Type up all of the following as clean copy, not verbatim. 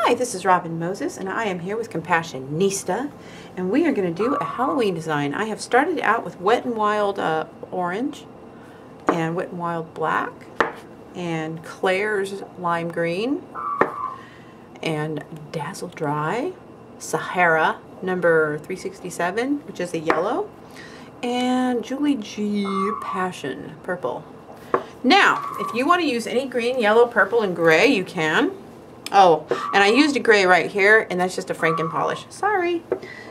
Hi, this is Robin Moses, and I am here with Compassionista, and we are going to do a Halloween design. I have started out with Wet n Wild Orange, and Wet n Wild Black, and Claire's Lime Green, and Dazzle Dry, Sahara number 367, which is a yellow, and Julie G. Passion Purple. Now, if you want to use any green, yellow, purple, and gray, you can. Oh, and I used a gray right here, and that's just a Franken polish. Sorry.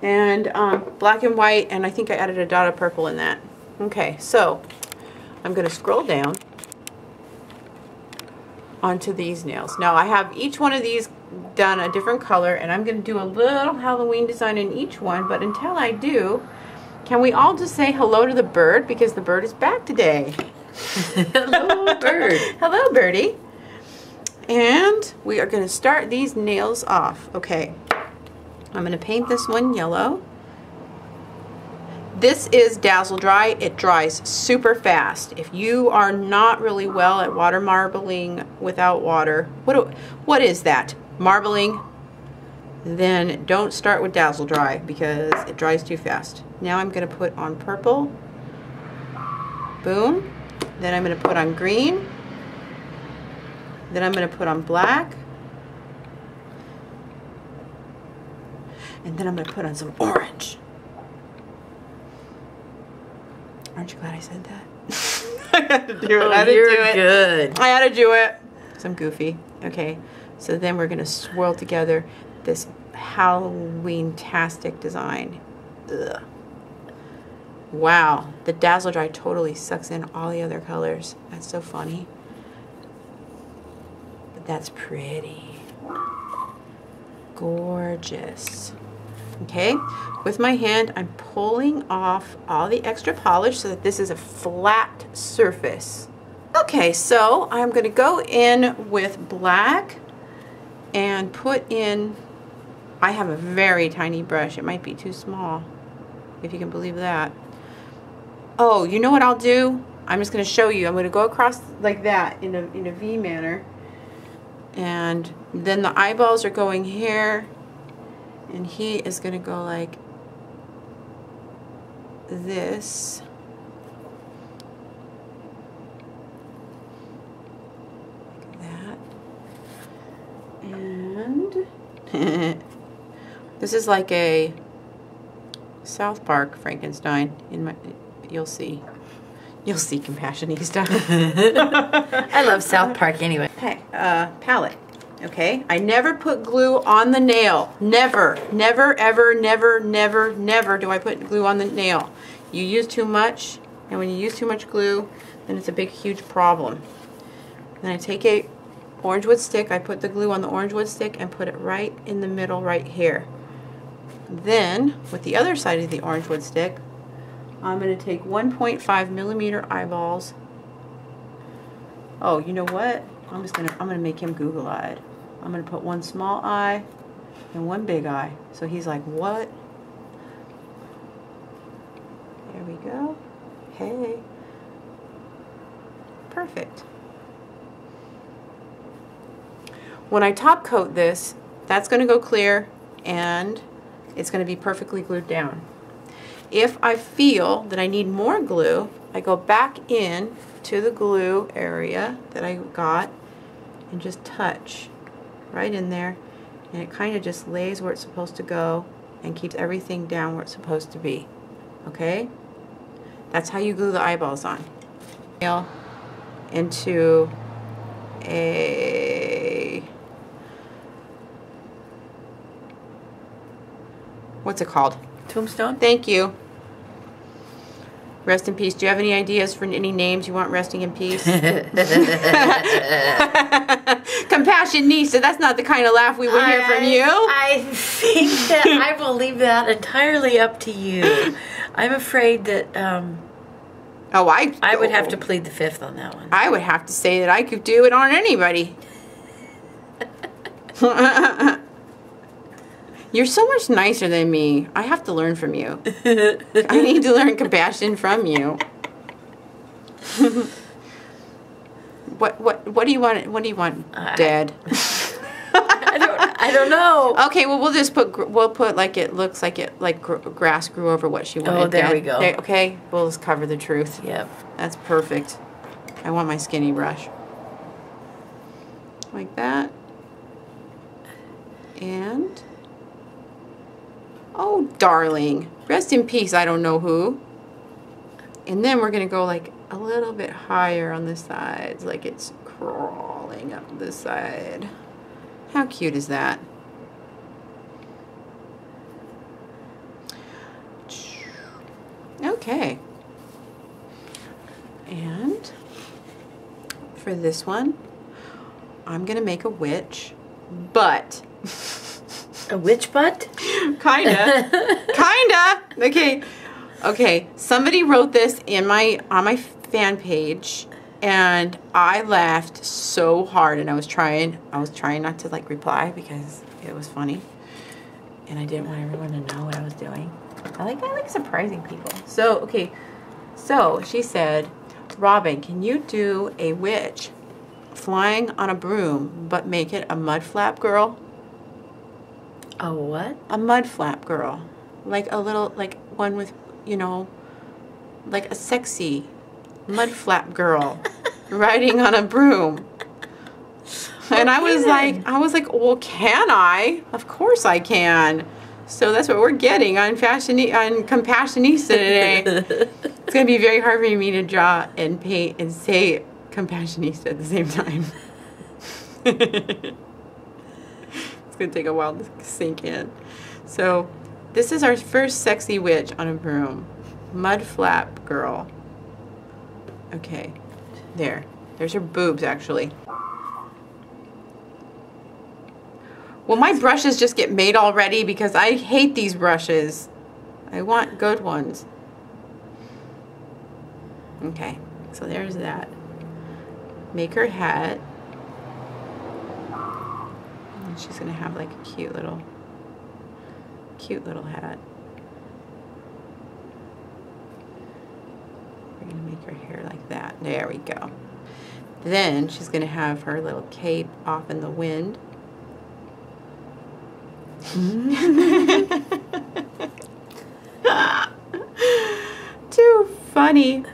And black and white, and I think I added a dot of purple in that. Okay, so I'm going to scroll down onto these nails. Now, I have each one of these done a different color, and I'm going to do a little Halloween design in each one, but until I do, can we all just say hello to the bird, because the bird is back today. Hello, bird. Hello, birdie. And we are going to start these nails off. Okay, I'm going to paint this one yellow. This is Dazzle Dry. It dries super fast. If you are not really well at water marbling without water, what is that? Marbling? Then don't start with Dazzle Dry because it dries too fast. Now I'm going to put on purple. Boom. Then I'm going to put on green. Then I'm going to put on black, and then I'm going to put on some orange. Aren't you glad I said that? I had to do it. I had to do it. So I'm goofy. Okay, so then we're going to swirl together this Halloween-tastic design. Ugh. Wow, the Dazzle Dry totally sucks in all the other colors. That's so funny. That's pretty. Gorgeous. Okay, with my hand I'm pulling off all the extra polish so that this is a flat surface. Okay, so I'm going to go in with black and put in, I have a very tiny brush. It might be too small, if you can believe that. Oh, you know what I'll do? I'm just going to show you. I'm going to go across like that in a V manner. And then the eyeballs are going here, and he is going to go like this. Like that. And this is like a South Park Frankenstein. You'll see. You'll see Compassionista. I love South Park anyway. Okay, palette. Okay, I never put glue on the nail. Never, never, ever, never, never, never do I put glue on the nail. You use too much, and when you use too much glue, then it's a big, huge problem. Then I take a orange wood stick, I put the glue on the orange wood stick and put it right in the middle right here. Then, with the other side of the orange wood stick, I'm going to take 1.5 millimeter eyeballs. Oh, you know what? I'm going to make him Google-eyed. I'm going to put one small eye and one big eye. So he's like, what? There we go. Hey. Perfect. When I top coat this, that's going to go clear and it's going to be perfectly glued down. If I feel that I need more glue, I go back in to the glue area that I got and just touch right in there, and it kind of just lays where it's supposed to go and keeps everything down where it's supposed to be. Okay? That's how you glue the eyeballs on. Into a... what's it called? Tombstone? Thank you. Rest in peace. Do you have any ideas for any names you want resting in peace? Compassionista, that's not the kind of laugh we would hear from you. I think that I will leave that entirely up to you. I'm afraid that I would have to plead the fifth on that one. I would have to say that I could do it on anybody. You're so much nicer than me. I have to learn from you. I need to learn compassion from you. What do you want? What do you want, Dad? I don't don't know. Okay, well, we'll just put, we'll put like it looks like it, like grass grew over what she wanted. Oh, there we go. There, okay, we'll just cover the truth. Yep. That's perfect. I want my skinny brush. Like that. And, oh, darling. Rest in peace, I don't know who. And then we're going to go like a little bit higher on the sides, like it's crawling up the side. How cute is that? Okay. And for this one, I'm going to make a witch butt. A witch butt? Kinda. Kinda. Okay. Okay, somebody wrote this in my, on my fan page, and I laughed so hard, and I was trying not to like reply because it was funny, and I didn't want everyone to know what I was doing. I like surprising people. So, okay, so she said, Robin, can you do a witch flying on a broom, but make it a mudflap girl? A what? A mudflap girl. Like a little, like one with, you know, like a sexy mudflap girl riding on a broom. And I was like, well, can I? Of course I can. So that's what we're getting on Compassionista today. It's going to be very hard for me to draw and paint and say Compassionista at the same time. It's going to take a while to sink in. So this is our first sexy witch on a broom. Mudflap girl. Okay. There. There's her boobs, actually. Well, my brushes just get made already because I hate these brushes. I want good ones. Okay. So there's that. Make her hat. And she's going to have like a cute little hat. We're going to make her hair like that. There we go. Then she's going to have her little cape off in the wind. Too funny.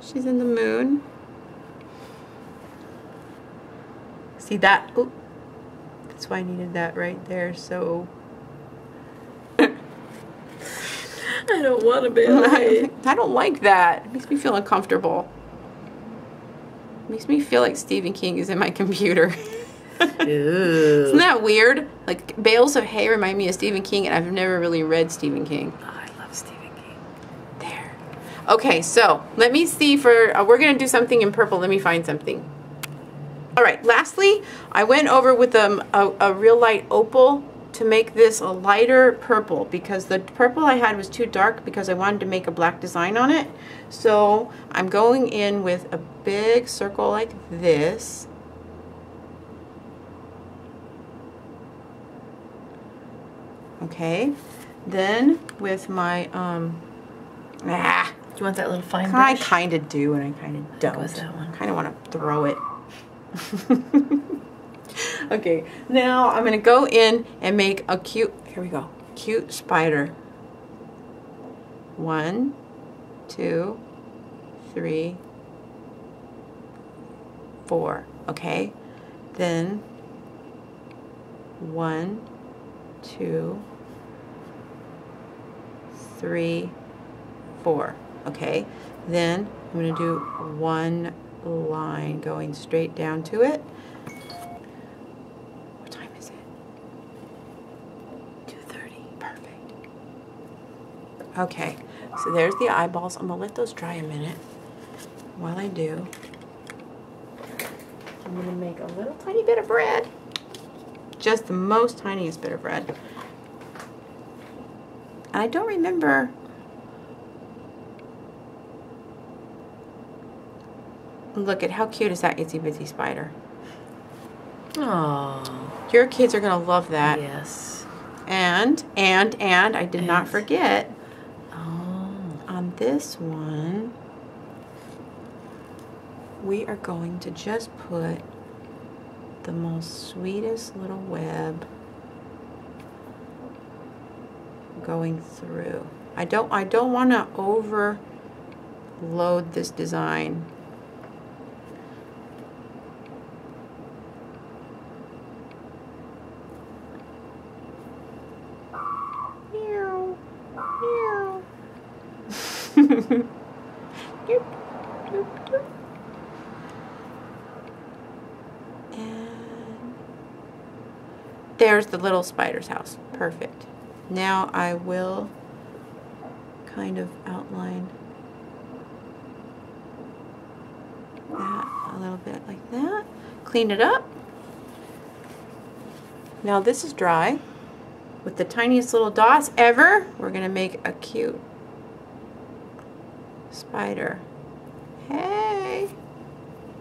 She's in the moon. See that? Ooh. That's why I needed that right there, so... I don't want to be alive. I don't like that. It makes me feel uncomfortable. It makes me feel like Stephen King is in my computer. Isn't that weird? Like, bales of hay remind me of Stephen King, and I've never really read Stephen King. Oh, I love Stephen King. There. Okay, so, let me see for... we're going to do something in purple. Let me find something. All right, lastly, I went over with a real light opal to make this a lighter purple because the purple I had was too dark because I wanted to make a black design on it. So I'm going in with a big circle like this. Okay, then with my, do you want that little fine brush? I kind of do and I kind of don't. That one? I kind of want to throw it. Okay, now I'm gonna go in and make a cute, here we go, cute spider. 1, 2, 3, 4. Okay, then 1, 2, 3, 4. Okay, then I'm gonna do one line going straight down to it. What time is it? 2:30. Perfect. Okay, so there's the eyeballs. I'm gonna let those dry a minute. While I do, I'm gonna make a little tiny bit of bread. Just the most tiniest bit of bread. I don't remember. Look at how cute is that itsy bitsy spider. Aww. Your kids are going to love that. Yes. And I did not forget. Oh. On this one, we are going to just put the most sweetest little web going through. I don't want to overload this design. There's the little spider's house. Perfect. Now I will kind of outline that a little bit like that. Clean it up. Now this is dry. With the tiniest little dots ever, we're going to make a cute spider. Hey!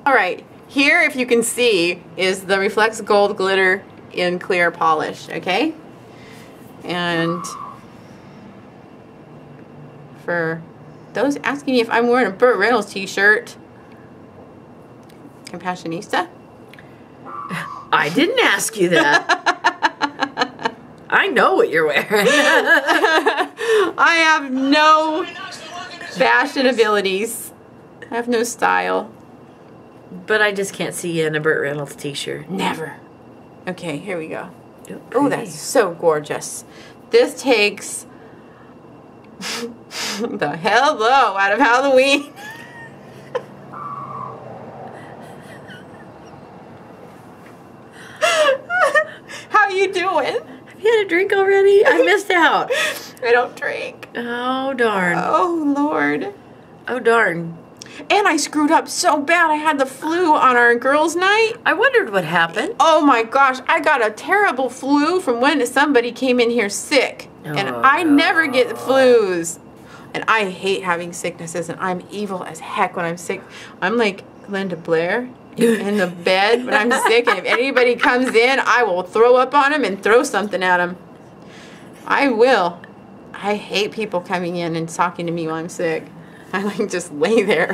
Alright, here if you can see is the Reflex Gold Glitter in clear polish, okay? And for those asking me if I'm wearing a Burt Reynolds t-shirt, Compassionista? I didn't ask you that. I know what you're wearing. I have no fashion abilities. I have no style. But I just can't see you in a Burt Reynolds t-shirt. Never. Okay, here we go. Oh, that's so gorgeous. This takes the hello out of Halloween. How you doing? Have you had a drink already? I missed out. I don't drink. Oh, darn. Oh, Lord. Oh, darn. And I screwed up so bad. I had the flu on our girls' night. I wondered what happened. Oh my gosh, I got a terrible flu from when somebody came in here sick. Oh, and I never get flus. And I hate having sicknesses, and I'm evil as heck when I'm sick. I'm like Linda Blair in the bed when I'm sick, and if anybody comes in, I will throw up on them and throw something at them. I will. I hate people coming in and talking to me while I'm sick. I like just lay there.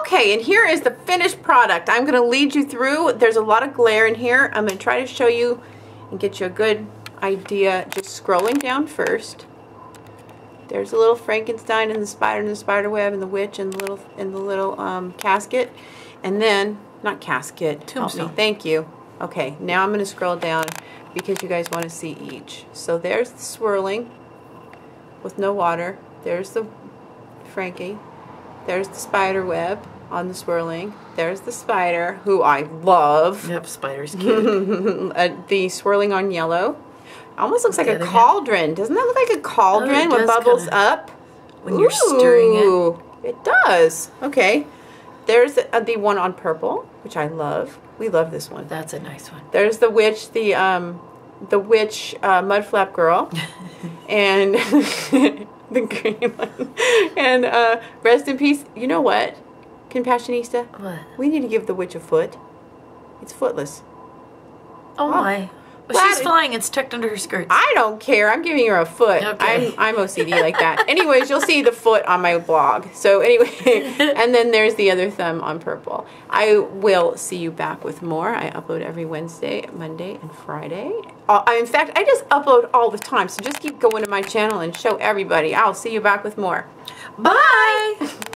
Okay, and here is the finished product. I'm gonna lead you through. There's a lot of glare in here. I'm gonna try to show you and get you a good idea. Just scrolling down first. There's a little Frankenstein and the spider web and the witch and the little casket. And then, not casket, tombstone. Thank you. Okay, now I'm gonna scroll down because you guys wanna see each. So there's the swirling with no water. There's the Frankie, there's the spider web on the swirling, there's the spider, who I love. Yep, spider's cute. The swirling on yellow. Almost looks like a cauldron. Doesn't that look like a cauldron when bubbles up? When you're stirring it. It does. Okay. There's the one on purple, which I love. We love this one. That's a nice one. There's the witch, the witch mudflap girl. And... the green one. And rest in peace. You know what, Compassionista? What? We need to give the witch a foot. It's footless. Oh, my. Well, she's flying. It's tucked under her skirts. I don't care. I'm giving her a foot. Okay. I'm OCD like that. Anyways, you'll see the foot on my blog. So anyway, and then there's the other thumb on purple. I will see you back with more. I upload every Wednesday, Monday, and Friday. In fact, I just upload all the time. So just keep going to my channel and show everybody. I'll see you back with more. Bye. Bye.